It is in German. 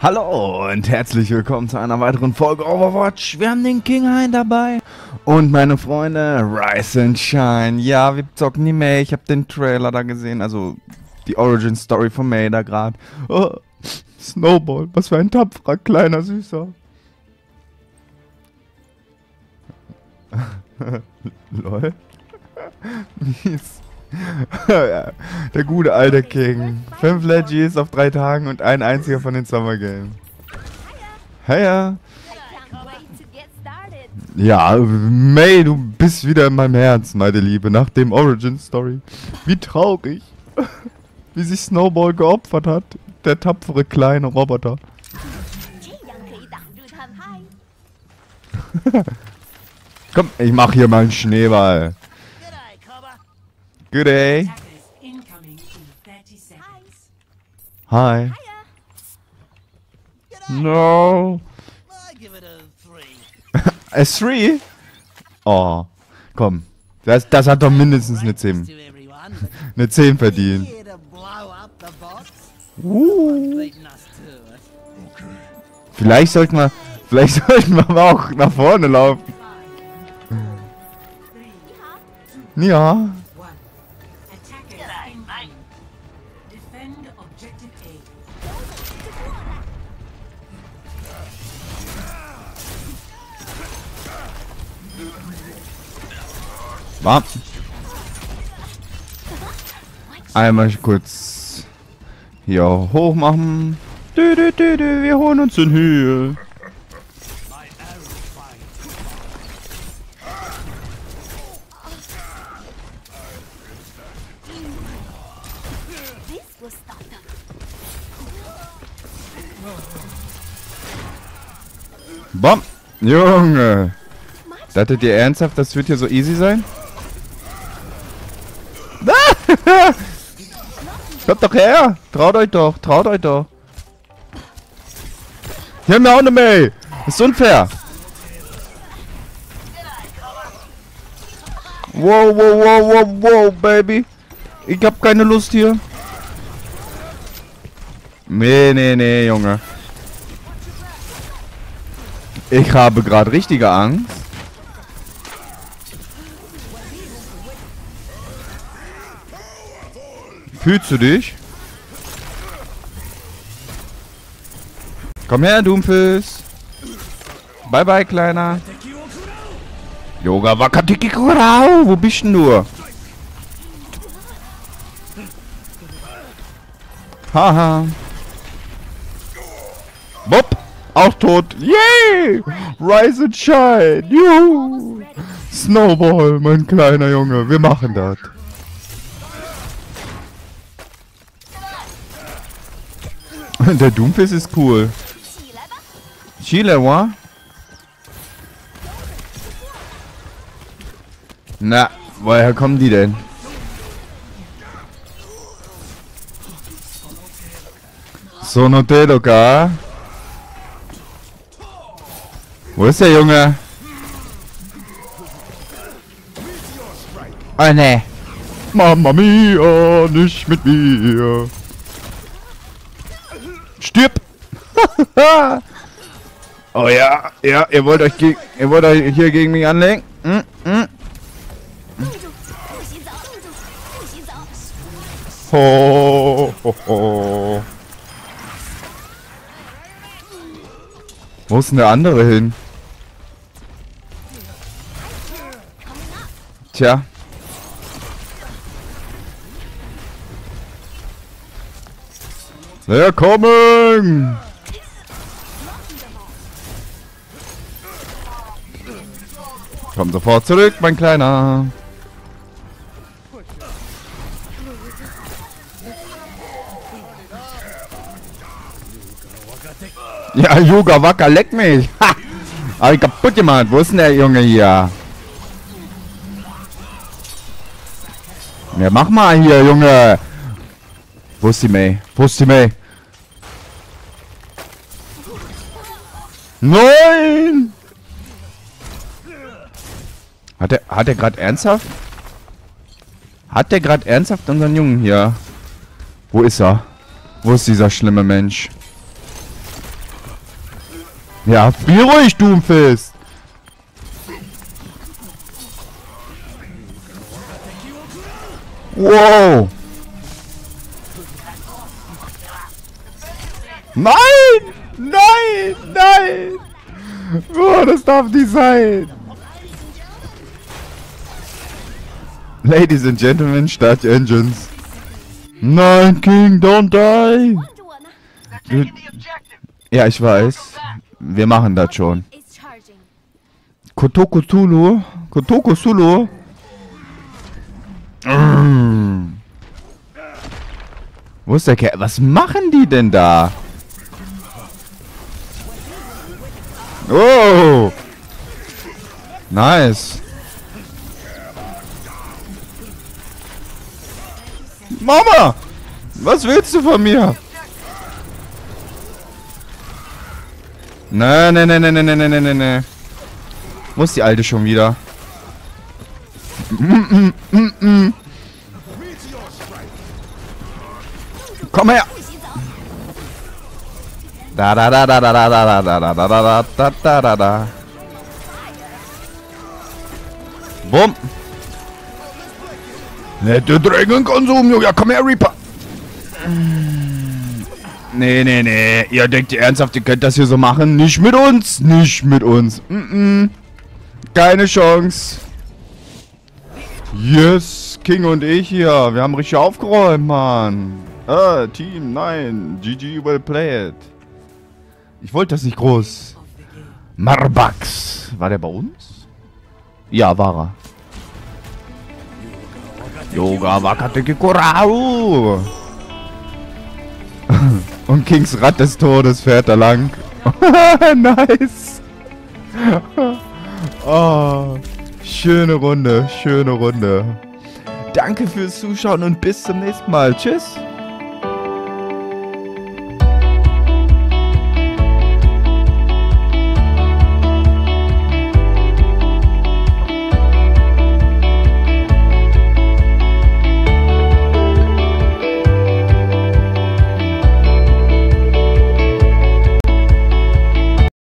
Hallo und herzlich willkommen zu einer weiteren Folge Overwatch. Wir haben den King Hein dabei. Und meine Freunde, Rise and Shine. Ja, wir zocken die Mei. Ich habe den Trailer da gesehen, also die Origin Story von Mei da gerade. Oh, Snowball, was für ein tapferer, kleiner, süßer. Lol. Mies. Der gute alte King. 5 Legis auf 3 Tagen und ein einziger von den Summer Games. Heya! Ja, Mei, du bist wieder in meinem Herz, meine Liebe, nach dem Origin Story. Wie traurig, wie sich Snowball geopfert hat, der tapfere kleine Roboter. Komm, ich mach hier mal einen Schneeball. Good day. Hi. No. A 3? Oh, komm. Das hat doch mindestens eine 10. Eine 10 verdient. Vielleicht sollten wir aber auch nach vorne laufen. Ja. War. Einmal kurz hier hoch machen. Wir holen uns in Höhe. Bam. Junge. Dachtet ihr ernsthaft, das wird hier so easy sein? Kommt doch her! Traut euch doch! Traut euch doch! Hier haben wir auch eine Mei! Ist unfair! Wow, wow, wow, wow, wow, Baby! Ich hab keine Lust hier! Nee, nee, nee, Junge! Ich habe gerade richtige Angst! Fühlst du dich? Komm her, Doomfist. Bye bye, Kleiner. Yoga Wakatiki Kurao. Wo bist denn du? Haha. Bob. Auch tot. Yay! Rise and Shine. Juhu. Snowball, mein kleiner Junge. Wir machen das. Der Doomfist ist cool. Chile, wa? Na, woher kommen die denn? Sono Tedoka. Wo ist der Junge? Oh ne. Mamma mia, nicht mit mir. Stirb! Oh ja, ja, ihr wollt euch hier gegen mich anlegen? Hm, hm. Ho, ho, ho. Wo ist denn der andere hin? Tja. Ja, kommen! Komm sofort zurück, mein Kleiner! Ja, Yoga Waka, leck mich! Ha! Hab ich kaputt gemacht! Wo ist denn der Junge hier? Ja, mach mal hier, Junge! Wo ist die Mei? Wo ist die Mei? Nein! Hat er gerade ernsthaft? Hat der gerade ernsthaft unseren Jungen hier? Wo ist er? Wo ist dieser schlimme Mensch? Ja, spiel ruhig, Doomfist! Wow! Nein! Nein! Nein! Oh, das darf nicht sein! Ladies and Gentlemen, start your engines! Nein, King, don't die! Ja, ich weiß. Wir machen das schon. Kotoko Sulu? Kotoko Sulu? Wo ist der Kerl? Was machen die denn da? Oh! Nice! Mama! Was willst du von mir? Nein, nein, nein, nein, nein, nein, nein, nein, nein. Muss die Alte schon wieder. Komm her! Da da da da da da da da da da da da da da da. Bumm! Nette Drängenkonsum, Junge! Ja, komm her, Reaper! Nee, nee, nee. Ihr denkt ihr ernsthaft, ihr könnt das hier so machen? Nicht mit uns! Nicht mit uns! Keine Chance! Yes! King und ich hier! Wir haben richtig aufgeräumt, Mann! Team, nein! GG well played! Ich wollte das nicht groß! Marbax! War der bei uns? Ja, war er. Yoga Wakateki Korau! Und Kings Rad des Todes fährt da lang. Nice! Oh, schöne Runde, schöne Runde. Danke fürs Zuschauen und bis zum nächsten Mal. Tschüss!